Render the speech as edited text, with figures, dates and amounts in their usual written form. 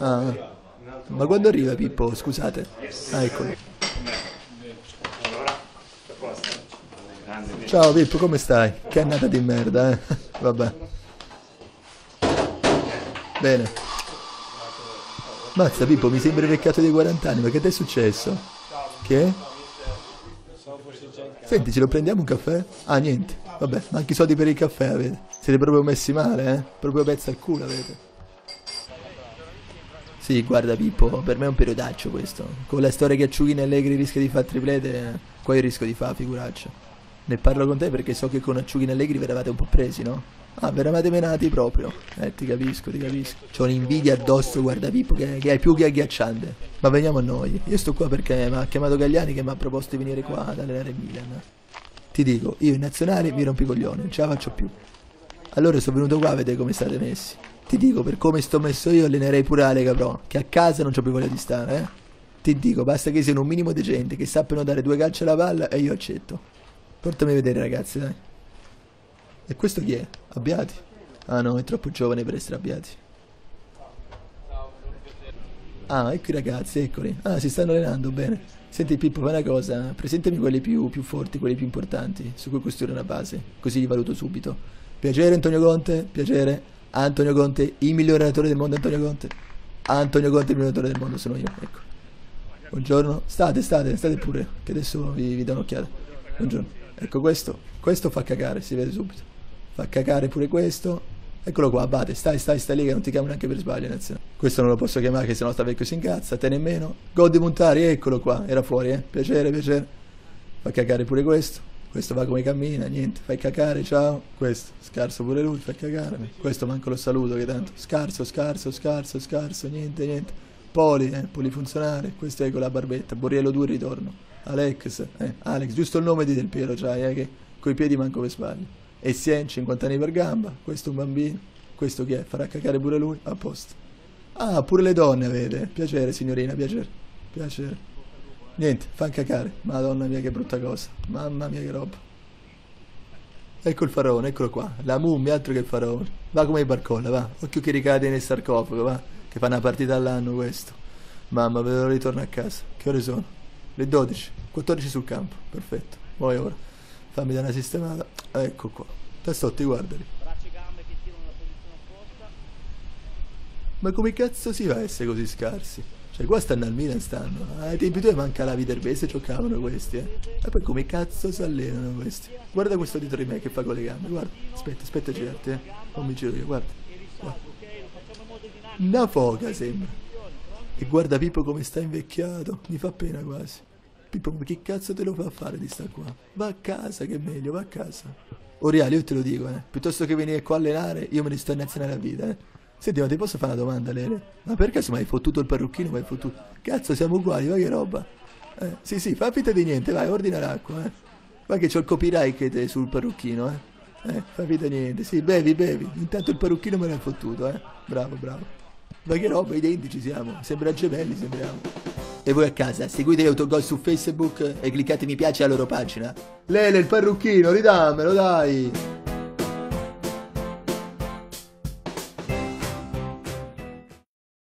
Ah. Ma quando arriva Pippo, scusate? Ah, eccolo. Ciao Pippo, come stai? Che annata di merda, eh? Vabbè. Bene. Mazza Pippo, mi sembra il vecchiato dei 40 anni, ma che ti è successo? Che? Senti, ce lo prendiamo un caffè? Ah, niente. Vabbè, manchi i soldi per il caffè, avete. Siete proprio messi male, eh? Proprio pezzo al culo, avete. Sì, guarda Pippo, per me è un periodaccio questo. Con la storia che Acciughina e Allegri rischia di far triplete, qua io rischio di far figuraccia. Ne parlo con te perché so che con Acciughina e Allegri vi eravate un po' presi, no? Ah, vi eravate menati proprio. Ti capisco, ti capisco. C'ho un'invidia addosso, guarda Pippo, che è più che agghiacciante. Ma veniamo a noi. Io sto qua perché mi ha chiamato Galliani che mi ha proposto di venire qua ad allenare Milan. Ti dico, io in nazionale mi rompi i coglioni, non ce la faccio più. Allora sono venuto qua a vedere come state messi. Ti dico, per come sto messo io allenerei pure Ale Capron, che a casa non c'ho più voglia di stare, eh? Ti dico, basta che siano un minimo decente, che sappiano dare due calci alla palla e io accetto. Portami a vedere, ragazzi, dai. E questo chi è? Abbiati? Ah no, è troppo giovane per essere Abbiati. Ah, ecco i ragazzi, eccoli. Ah, si stanno allenando, bene. Senti Pippo, fai una cosa, presentami quelli più forti, quelli più importanti, su cui costruire una base, così li valuto subito. Piacere Antonio Conte, piacere. Antonio Conte, il miglior allenatore del mondo, Antonio Conte. Antonio Conte, il miglior allenatore del mondo sono io, ecco. Buongiorno, state pure, che adesso vi do un'occhiata. Buongiorno. Ecco questo fa cagare, si vede subito. Fa cagare pure questo. Eccolo qua, Abate, stai lì che non ti chiamo neanche per sbaglio, nazionale. Questo non lo posso chiamare che sennò sta vecchio si incazza, te nemmeno. Gol di Montari, eccolo qua, era fuori, eh. Piacere, piacere. Fa cagare pure questo. Questo va come cammina, niente, fai cacare, ciao. Questo, scarso pure lui, fai cacare. Questo manco lo saluto che tanto. Scarso, niente. Poli, polifunzionale. Questo è con la barbetta, Borriello 2 ritorno. Alex, giusto il nome di Del Piero, c'hai, che coi piedi manco per sbaglio. Essien, 50 anni per gamba, questo un bambino. Questo chi è? Farà cacare pure lui, a posto. Ah, pure le donne avete. Piacere signorina, piacere. Niente, fa cacare. Madonna mia che brutta cosa. Mamma mia che roba. Ecco il faraone, eccolo qua. La mummia, altro che il faraone. Va come barcolla, va. Occhio che ricade nel sarcofago, va. Che fa una partita all'anno questo. Mamma, ve lo ritorno a casa. Che ore sono? Le 12. 14 sul campo. Perfetto. Poi ora. Fammi dare una sistemata. Ecco qua. Tassotti, guardali. Braccia e gambe che tirano la posizione opposta. Ma come cazzo si va a essere così scarsi? Cioè qua stanno al Milan stanno, ai tempi tuoi manca la Viterbese giocavano questi, eh. E poi come cazzo si allenano questi? Guarda questo dietro di me che fa con le gambe, guarda, aspetta a girarti, eh. Non mi giro io, guarda. Una foca sembra. E guarda Pippo come sta invecchiato, mi fa pena quasi. Pippo, ma che cazzo te lo fa fare di sta qua? Va a casa che è meglio, va a casa. Oriale, io te lo dico, eh. Piuttosto che venire qua a allenare, io me ne sto in nazionale a vita, eh. Senti, ma ti posso fare una domanda, Lele? Ma perché se mi hai fottuto il parrucchino, mi hai fottuto? Cazzo, siamo uguali, va che roba? Sì, fa finta di niente, vai, ordina l'acqua, eh. Va che c'ho il copyright che te sul parrucchino, eh. Fa finta di niente, sì, bevi. Intanto il parrucchino me l'hai fottuto, eh. Bravo. Ma che roba, identici siamo, sembra gemelli, sembriamo. E voi a casa, seguite gli autogol su Facebook e cliccate mi piace alla loro pagina. Lele, il parrucchino, ridammelo, dai!